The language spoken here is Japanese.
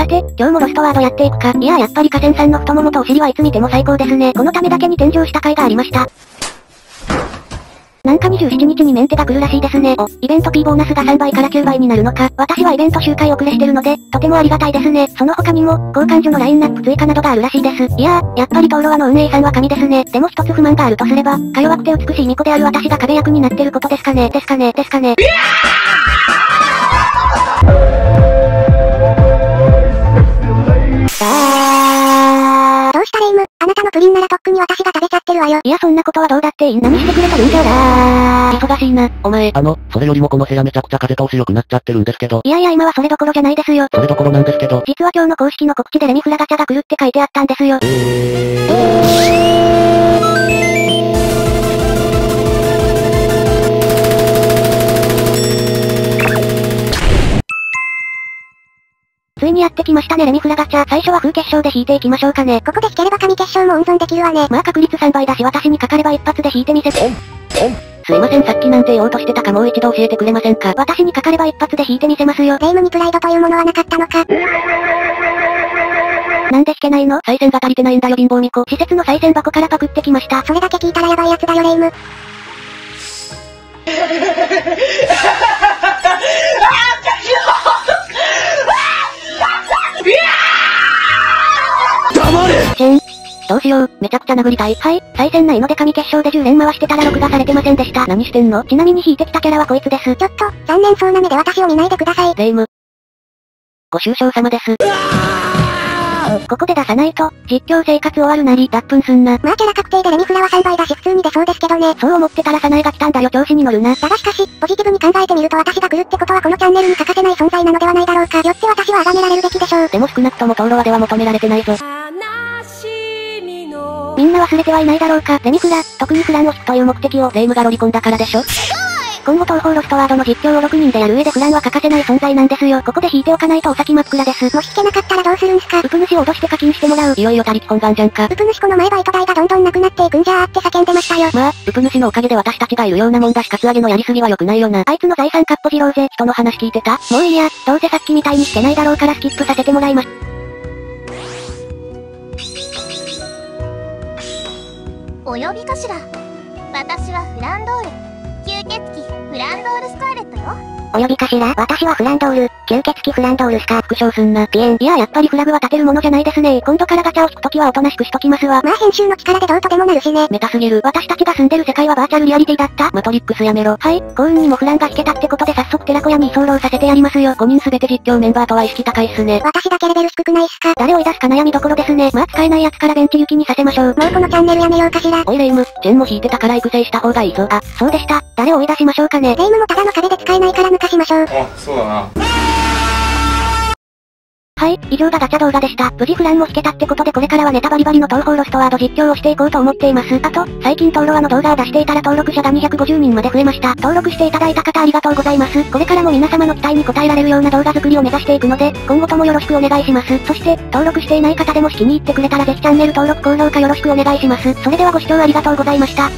さて、今日もロストワードやっていくか。いやーやっぱり河川さんの太ももとお尻はいつ見ても最高ですね。このためだけに天井した回がありました。なんか27日にメンテが来るらしいですね。お、イベント P ボーナスが3倍から9倍になるのか。私はイベント周回遅れしてるので、とてもありがたいですね。その他にも、交換所のラインナップ追加などがあるらしいです。いやー、やっぱり東ロワの運営さんは神ですね。でも一つ不満があるとすれば、か弱くて美しい巫女である私が壁役になってることですかね。ですかね。あなたのプリンならとっくに私が食べちゃってるわよ。いやそんなことはどうだっていい。何してくれとるんじゃらー。忙しいな、お前。それよりもこの部屋めちゃくちゃ風通し良くなっちゃってるんですけど。いやいや今はそれどころじゃないですよ。それどころなんですけど。実は今日の公式の告知でレミフラガチャが来るって書いてあったんですよ。ついにやってきましたねレミフラガチャ。最初は風決勝で引いていきましょうかね。ここで引ければ神決勝も温存できるわね。まあ確率3倍だし私にかかれば一発で引いてみせて。すいませんさっきなんて言おうとしてたかもう一度教えてくれませんか。私にかかれば一発で引いてみせますよ。霊夢にプライドというものはなかったのか。なんで引けないの。再選が足りてないんだよ貧乏巫女。施設の再選箱からパクってきました。それだけ聞いたらヤバいやつだよ霊夢。どうしよう、めちゃくちゃ殴りたい。はい、再戦ないので神決勝で10連回してたら録画されてませんでした。何してんの。ちなみに引いてきたキャラはこいつです。ちょっと、残念そうな目で私を見ないでください。霊夢。ご愁傷様です。ここで出さないと、実況生活終わるなり、脱粉すんな。まあキャラ確定でレミフラは3倍だし普通に出そうですけどね。そう思ってたらサナエが来たんだよ調子に乗るな。だがしかし、ポジティブに考えてみると私が来るってことはこのチャンネルに欠かせない存在なのではないだろうか。よって私は崇められるべきでしょう。でも少なくとも東ロワでは求められてないぞ。みんな忘れてはいないだろうか。レミフラ、特にフランを引くという目的を霊夢がロリコンだからでしょ。今後東方ロストワードの実況を6人でやる上でフランは欠かせない存在なんですよ。ここで引いておかないとお先真っ暗です。もし引けなかったらどうするんすか。ウプ主を脅して課金してもらう。いよいよ他力本願じゃんか。ウプ主この前バイト代がどんどんなくなっていくんじゃーって叫んでましたよ。まあ、ウプ主のおかげで私たちがいるようなもんだしカツアゲのやりすぎは良くないよな。あいつの財産かっぽじろうぜ。人の話聞いてた。もういいや、どうせさっきみたいに引けないだろうからスキップさせてもらいます。お呼びかしら。私はフランドール吸血鬼フランドールスカーレットよ。お呼びかしら。私はフランドール吸血鬼フランドールスカー。復唱すんなピエン。いややっぱりフラグは立てるものじゃないですね。今度からガチャを引くときはおとなしくしときますわ。まあ編集の力でどうとでもなるしね。メタすぎる。私たちが住んでる世界はバーチャルリアリティだった。マトリックスやめろ。はい、幸運にもフランが引けたってことで早速寺子屋に居候させてやりますよ。5人すべて実況メンバーとは意識高いっすね。私だけレベル低くないっすか。誰を追い出すか悩みどころですね。まあ使えないやつからベンチ行きにさせましょう。もうこのチャンネルやめようかしら。おい霊夢、チェンも引いてたから育成した方がいいぞ。あ、そうでした。誰を追い出しましょうかね。霊夢もただの壁で使えないから抜かしましょう。あ、そうだな。はい、以上がガチャ動画でした。無事フランも引けたってことでこれからはネタバリバリの東方ロストワード実況をしていこうと思っています。あと、最近東ロワの動画を出していたら登録者が250人まで増えました。登録していただいた方ありがとうございます。これからも皆様の期待に応えられるような動画作りを目指していくので、今後ともよろしくお願いします。そして、登録していない方でもし気に入ってくれたらぜひチャンネル登録・高評価よろしくお願いします。それではご視聴ありがとうございました。